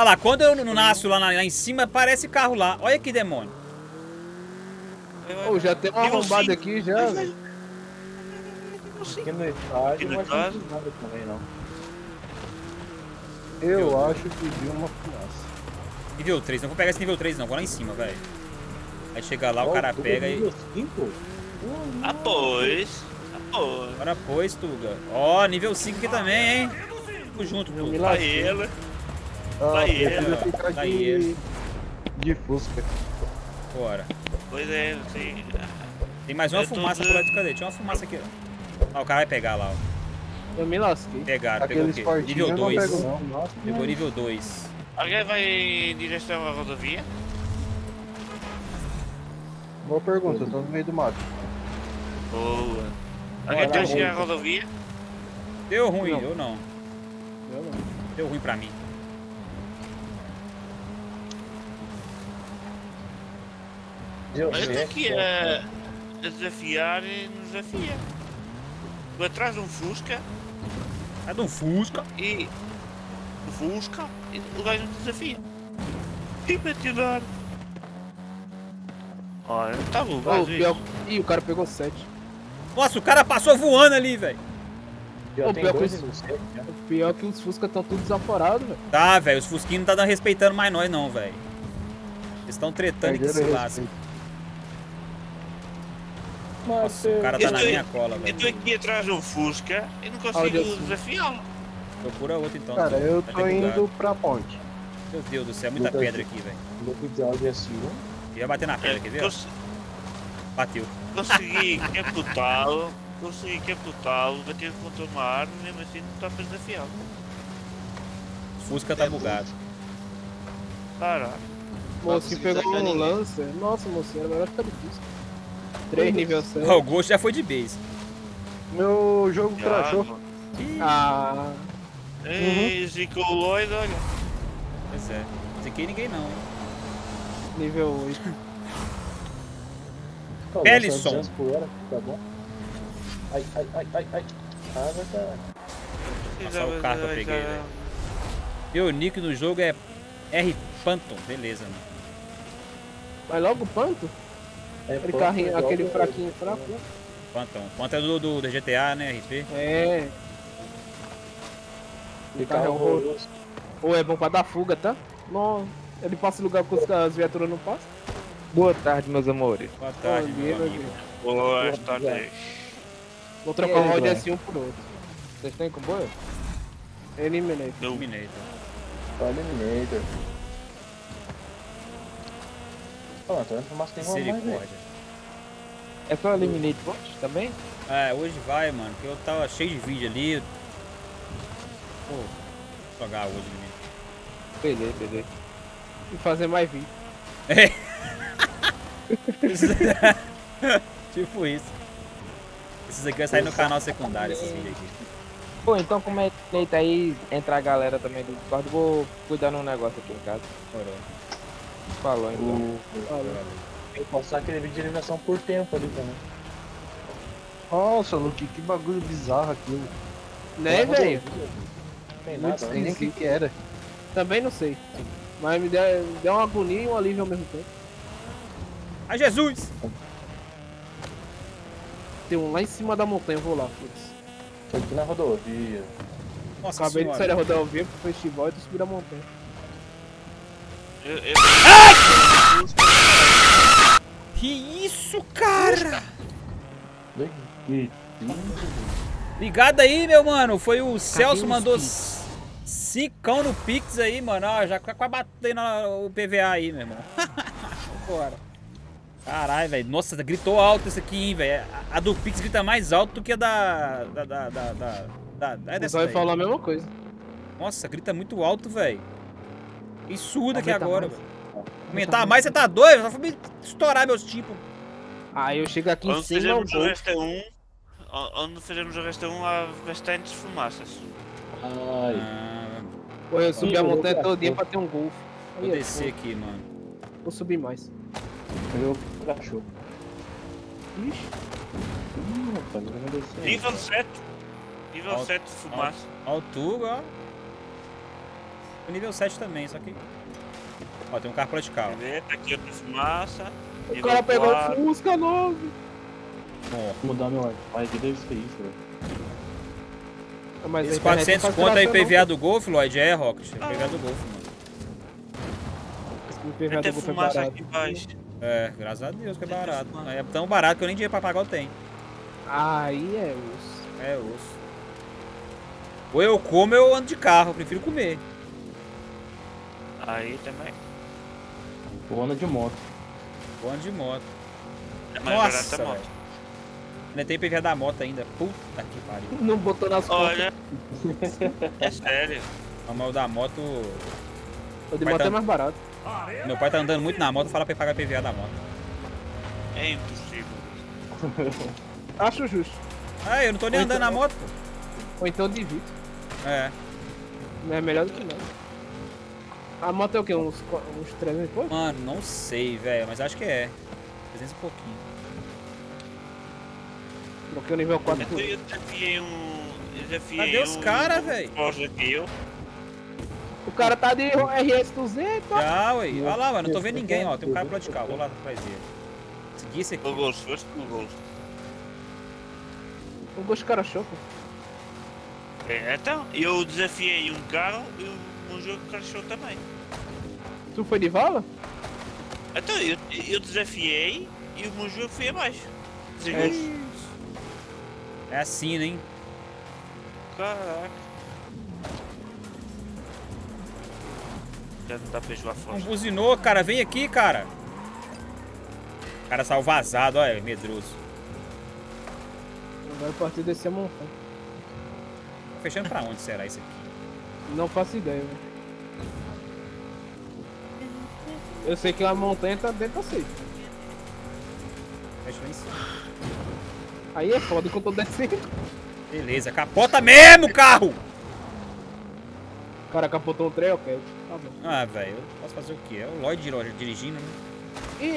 Olha lá, quando eu nasço lá em cima, parece carro lá. Olha que demônio. Oh, já tem uma arrombada aqui já, velho. Aqui no estádio não vai ter nada também, não. Eu acho que deu uma fumaça. Nível 3, não vou pegar esse nível 3 não, vou lá em cima, velho. Aí chega lá, o cara pega e... Após. Agora pois, Tuga. Ó, nível 5 aqui também, hein. Vamos junto, Tuga. Tá ele. De fusca. Bora. Pois é, não sei. Tem mais uma fumaça por lá de cadê? Tinha uma fumaça aqui, ó. Ó, o cara vai pegar lá, ó. Eu me lasquei. Pegaram, pegou o quê? Nível 2. Pegou nível 2. Alguém vai em direção à rodovia? Boa pergunta, eu tô no meio do mato. Boa. Alguém tem que ir à rodovia? Deu ruim, eu não. Deu ruim pra mim. Mas eu tô aqui a desafiar e nos desafia. Vou atrás de um Fusca. É de um Fusca? E. Fusca? E o gajo me desafia. E para te dar. Olha, tá bom, vai. Ih, o cara pegou 7. Nossa, o cara passou voando ali, velho. O pior é que os Fusca estão tudo desaforados, velho. Tá, velho, os Fusquinhos não estão respeitando mais nós, não, velho. Eles estão tretando que se lasca. Nossa, o cara tá na minha cola, velho. Eu tô aqui atrás de um Fusca e não consigo desafiá-lo. Procura outro então. Cara, eu tô indo pra ponte. Meu Deus do céu, muita pedra aqui, velho. Louco de áudio assim, ó. Ia bater na pedra, quer ver? Bateu. Consegui capotá-lo, bateu contra uma árvore, mesmo assim não tá pra desafiá-lo. Fusca tá bugado. Caralho. Moço, que pegou um lança. Nossa, moço, era melhor ficar difícil. 3 nível 7. O Ghost já foi de base. Meu jogo crashou. Ah. Ei, zicou o Lloyd, olha. Pois é. Ziquei ninguém não, hein. Nível 8. Pelisson. Tá bom. Ai, ai, ai, ai, ai. Ah, vai tá. Passar o carro que eu peguei, velho. Meu nick no jogo é R Panton, beleza, mano. Vai logo o Panton? É, aquele carrinho, aquele fraquinho fraco. Pantão. Pantão é do GTA, né, RP? É. Ele carregou. Ou é bom pra dar fuga, tá? Não, ele passa lugar porque as viaturas não passam. Boa tarde, meus amores. Boa tarde, meu amigo. Boa tarde. Vou trocar o round assim um por outro. Vocês têm comboio? Eliminator. Eliminator. É só eliminei bot também? É, hoje vai, mano, porque eu tava cheio de vídeo ali. Pô, vou jogar hoje mesmo. Beleza. E fazer mais vídeo. É. Tipo isso. Esses aqui vai sair no canal secundário, esses vídeos aqui. Pô, então como é que aí entra a galera também do Discord, vou cuidar de um negócio aqui em casa. Falou então. Eu passar aquele vídeo de eliminação por tempo ali também. Nossa, Luke, que bagulho bizarro aquilo. Né, velho? Não sei nem o que era. Também não sei. Mas me deu uma agonia e um alívio ao mesmo tempo. Ai, Jesus! Tem um lá em cima da montanha, eu vou lá, foda-se. Tô aqui na rodovia. Nossa, acabei de sair da rodovia pro festival e tô subindo a montanha. Ai! Que isso, cara? Ligado aí, meu mano. Foi o Celso, mandou 5 no Pix aí, mano. Ó, já quase batendo o PVA aí, meu irmão. Bora. Caralho, velho. Nossa, gritou alto esse aqui, hein, velho. A do Pix grita mais alto do que a da... Você vai falar a mesma coisa. Nossa, grita muito alto, velho. E surda aqui agora, velho. Aumentar mais, você tá doido? Só foi me estourar meus tipos. Ah, eu chego aqui em cima. Onde fizemos o resto 1 há bastantes fumaças. Ai. Pô, eu subi a montanha todo dia pra ter um golfe. Vou descer aqui, mano. Vou subir mais. Eu cachorro. Ixi. Rapaz, eu vou descer. Nível 7. Nível 7 de fumaça. Ó o tubo, ó. O nível 7 também, só que... Ó, tem um carro pratical. Tá aqui outra fumaça. O cara pegou a Fusca 9. Bom. Vou mudar meu wi-fi que deve ser isso, velho. Esses 400 conto aí IPVA do Golf, Lloyd, é, Rocket. É IPVA do Golf, mano. IPVA do Golf é barato. Aqui embaixo. É, graças a Deus que é barato. É tão barato que eu nem dinheiro pra pagar eu tenho. Aí é osso. É osso. Ou eu como ou eu ando de carro, eu prefiro comer. Aí também. Ou ando de moto. Ou ando de moto. É mais nossa, barato a moto. Ainda tem PVA da moto ainda. Puta que pariu. Não botou nas contas. Olha. É sério. Mas o da moto... O de moto é mais barato. Meu pai tá andando muito na moto, fala pra ele pagar PVA da moto. É impossível. Acho justo. Ah, eu não tô nem andando na moto, pô. Ou então divido. É. É melhor do que nada. A moto é o quê? Uns 300 e pouco? Mano, não sei, velho. Mas acho que é. 300 e pouquinho. Troquei o nível 4 por... Eu desafiei cadê os caras, velho? O cara tá de RS200, ó. Ah, ué. Olha lá, mano. Não tô vendo ninguém, ó. Tem um cara pratical. Vou lá atrás dele. Seguir esse aqui. O Ghost, eu acho que o Ghost. O Ghost cara achou, pô. É, então. Eu desafiei um carro e um jogo cara achou também. Tu foi de vala? Então, eu desafiei e o meu jogo foi abaixo. É. É assim, né, hein? Caraca. Já não dá pra jogar fora. Não buzinou, cara. Vem aqui, cara. O cara saiu vazado, olha. Medroso. Agora a partir desse é montanha. Fechando pra onde será isso aqui? Não faço ideia, velho. Eu sei que a montanha tá dentro da seita. Fecha lá em cima. Aí é foda que eu tô descendo. Beleza, capota mesmo o carro! O cara capotou o trem, ok. Tá bom. Ah, velho, eu posso fazer o quê? É o Lloyd dirigindo, né? Ih,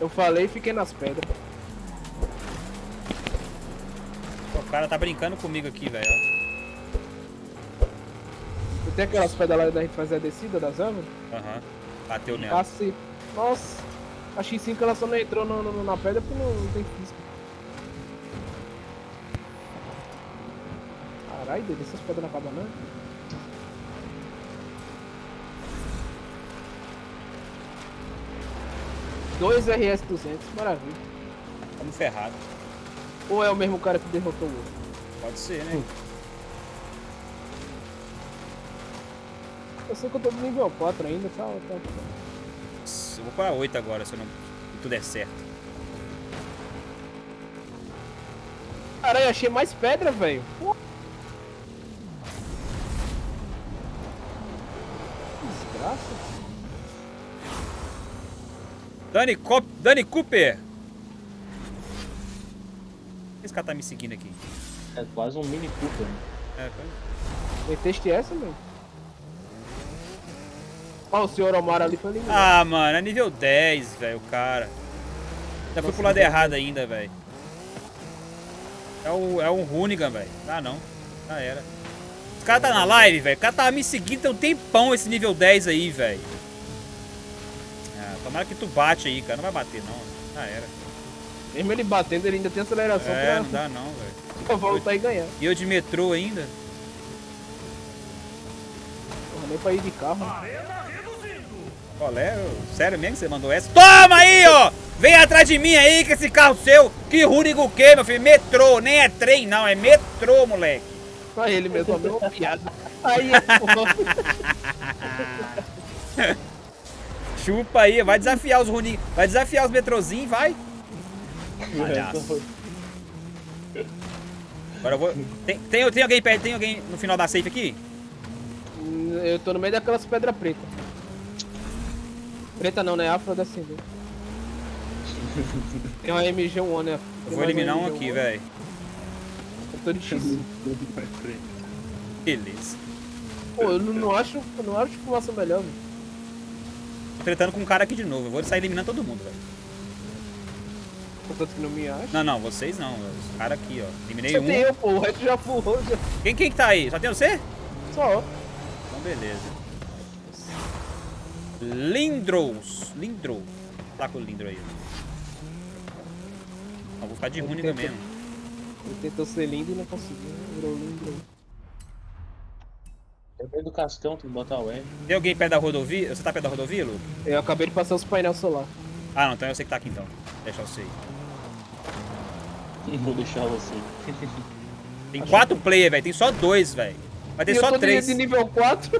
eu falei e fiquei nas pedras. O cara tá brincando comigo aqui, velho. Tu tem aquelas pedaladas da gente fazer a descida das árvores? Aham. Bateu nela. Assim. Nossa! A X5 ela só não entrou na pedra porque não tem física. Caralho, desceu essas pedras na cabana. Dois RS200, maravilha. Estamos ferrados. Ou é o mesmo cara que derrotou o outro? Pode ser, né? Eu sei que eu tô no nível 4 ainda, tá. Eu vou para 8 agora, se tudo der certo. Caralho, achei mais pedra, velho. Desgraça. Dani Cooper! Esse cara tá me seguindo aqui. É quase um Mini Cooper. É, foi. Teste essa, meu. Olha o senhor Omar ali foi nível. Ah, mano, é nível 10, velho, o cara. Já foi pro lado errado ainda, velho. É um Hoonigan, velho. Ah, não. Já era. O cara tá na live, velho. O cara tá me seguindo tem um tempão esse nível 10 aí, velho. Ah, tomara que tu bate aí, cara. Não vai bater, não. Já era. Mesmo ele batendo, ele ainda tem aceleração. É, pra... não dá, não, velho. Eu vou voltar e ganhar. E eu de metrô ainda? Porra, nem pra ir de carro. Qual é? Sério mesmo que você mandou essa? Toma aí, ó! Vem atrás de mim aí, que esse carro seu, que Hoonigan o quê, meu filho? Metrô, nem é trem não, é metrô, moleque. Só ele mesmo, a mesma piada. Aí, porra. Chupa aí, vai desafiar os Hoonigan, vai desafiar os metrozinhos, vai. Palhaço. Agora eu vou... Tem alguém perto, tem alguém no final da safe aqui? Eu tô no meio daquelas pedras pretas. Preta não, né? Afro descendente. Tem uma MG1, né? Eu vou eliminar um aqui, velho. Eu tô de X. Beleza. Pô, eu não acho que fumaça melhor, velho. Tô tretando com um cara aqui de novo. Eu vou sair eliminando todo mundo, velho. Portanto que não me acha. Não, vocês não, velho. Os caras aqui, ó. Eliminei um. Só tem eu, pô. O resto já pulou. Já. Quem que tá aí? Só tem você? Só. Então beleza. Lindros. Lindro. Tá com o Lindro aí. Eu vou ficar de rune também. Ele tentou ser lindo e não conseguiu. Virou Lindro. Depois do Cascão, tem que botar o R. Tem alguém perto da rodovia? Você tá perto da rodovia, Lu? Eu acabei de passar os painéis solar. Ah, não, então eu sei que tá aqui então. Deixa eu sei. Vou deixar você. Tem acho 4 que... player, velho. Tem só 2, velho. Vai ter só 3. Nível 4.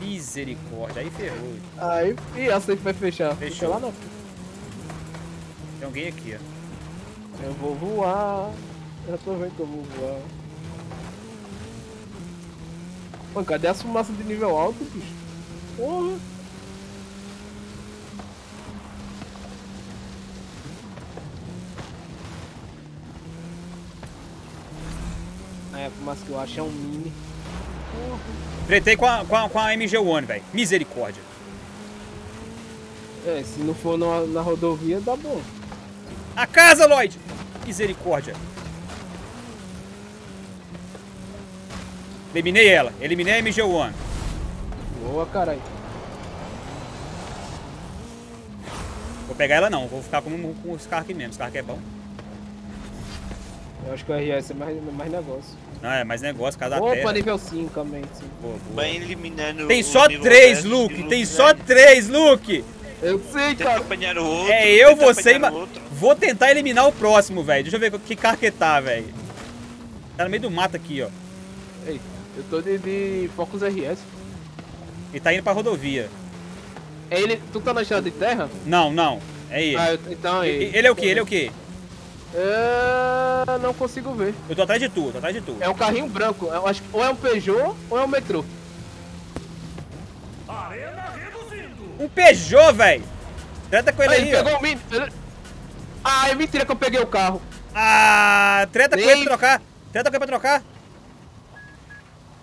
Misericórdia. Aí ferrou. Aí, e essa aí que vai fechar. Fechou. Lá não. Tem alguém aqui, ó. Eu vou voar. Eu tô vendo que eu vou voar. Pô, cadê as fumaças de nível alto, bicho? Porra. É, a fumaça que eu acho é um mini. Porra. Tretei com a MG1, velho. Misericórdia. É, se não for na rodovia, dá bom. A casa, Lloyd! Misericórdia. Eliminei ela. Eliminei a MG1. Boa, caralho. Vou pegar ela não. Vou ficar com os carros aqui mesmo. Os carros aqui é bom. Eu acho que o RS é mais negócio. Não, é mais negócio. Cada terra. Opa, nível 5 também. Vai eliminando. Tem só 3, Luke. Tem só 3, Luke. Eu sei, cara. É eu, você e... Vou tentar eliminar o próximo, velho. Deixa eu ver que carro que tá, velho. Tá no meio do mato aqui, ó. Ei, eu tô de Focus RS. Ele tá indo pra rodovia. É ele... Tu tá na estrada de terra? Não, não. É ele. Ah, então é ele. Ele é o quê? Ele é o quê? Eu não consigo ver. Eu tô atrás de tu, tô atrás de tu. É um carrinho branco. Eu acho que ou é um Peugeot ou é um metrô. Arena reduzindo. Um Peugeot, velho. Treta com ele aí, ele pegou o mini. Ah, é mentira que eu peguei o carro. Ah, treta com ele pra trocar. Treta com ele pra trocar.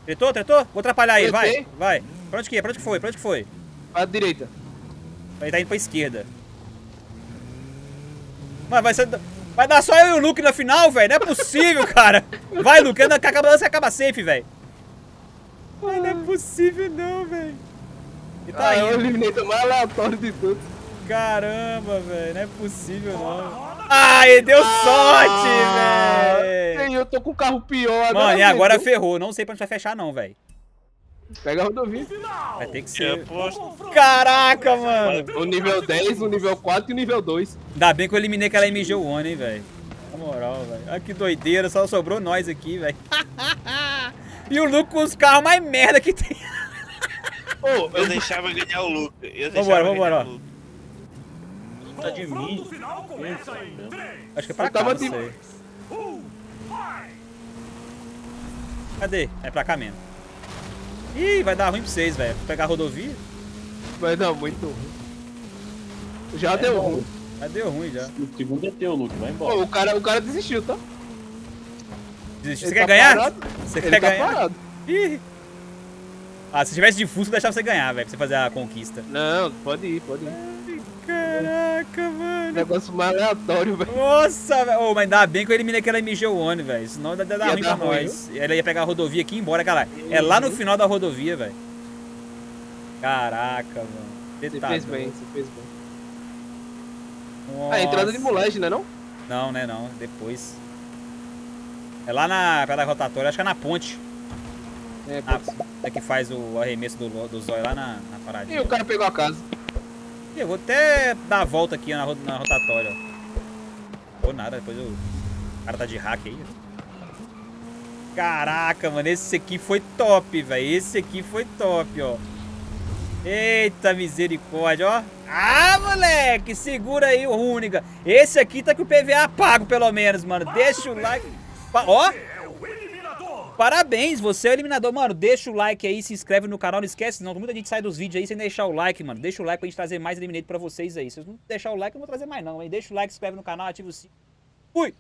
Tretou, tretou? Vou atrapalhar aí, vai, vai. Pra onde que é? Pra onde que foi? Pra onde que foi? Pra direita. Ele tá indo pra esquerda. Mas vai ser... Vai dar só eu e o Luke na final, velho? Não é possível, cara. Vai, Luke, anda que acaba safe, velho. Ai, não é possível não, velho. E tá aí. É o Eliminator mais aleatório de tudo. Caramba, velho, não é possível não. Ai, deu sorte, velho. Eu tô com o carro pior, mano, e agora ferrou. Não sei pra onde vai fechar não, velho. Pega a rodovia. Vai ter que ser. Caraca, mano. O nível 10, o nível 4 e o nível 2. Ainda bem que eu eliminei aquela MG1, hein, velho. Na moral, velho. Olha que doideira, só sobrou nós aqui, velho. E o Luke com os carros mais merda que tem. Oh, eu deixava ganhar o Luke. Vambora, vambora, ó. Tá de mim. Acho que é pra cá, não sei. Cadê? É pra cá mesmo. Ih, vai dar ruim pra vocês, velho. Pegar a rodovia? Vai dar muito ruim. Já deu ruim. Já deu ruim, já. O segundo é teu, Luke. Vai embora. Pô, o cara desistiu, tá? Desistiu. Você quer ganhar? Você quer ganhar? Ih. Ah, se tivesse de Fusca, eu deixava você ganhar, velho. Pra você fazer a conquista. Não, pode ir, pode ir. Caraca, mano. Negócio mais aleatório, velho. Nossa, velho. Oh, mas ainda bem que eu eliminei aquela MG1, velho. Senão ia dar ruim pra nós. Ela ia pegar a rodovia aqui e ir embora, cara. É lá no final da rodovia, velho. Caraca, mano. Você fez bem, você fez bem. Ah, entrada de moleque, né, não? Não, né, não. Depois. É lá perto da rotatória. Acho que é na ponte. É, é que faz o arremesso do zóio lá na paradinha. E o cara pegou a casa. Eu vou até dar a volta aqui na rotatória. Ou nada, depois o cara tá de hack aí. Caraca, mano, esse aqui foi top, velho. Esse aqui foi top, ó. Eita misericórdia, ó. Ah, moleque, segura aí o Rúniga. Esse aqui tá com o PVA pago, pelo menos, mano. Deixa o like. Ó. Parabéns, você é o eliminador. Mano, deixa o like aí, se inscreve no canal. Não esquece, não. Muita gente sai dos vídeos aí sem deixar o like, mano. Deixa o like pra gente trazer mais Eliminator pra vocês aí. Se vocês não deixarem o like, eu não vou trazer mais não, hein. Deixa o like, se inscreve no canal, ativa o sininho. Fui!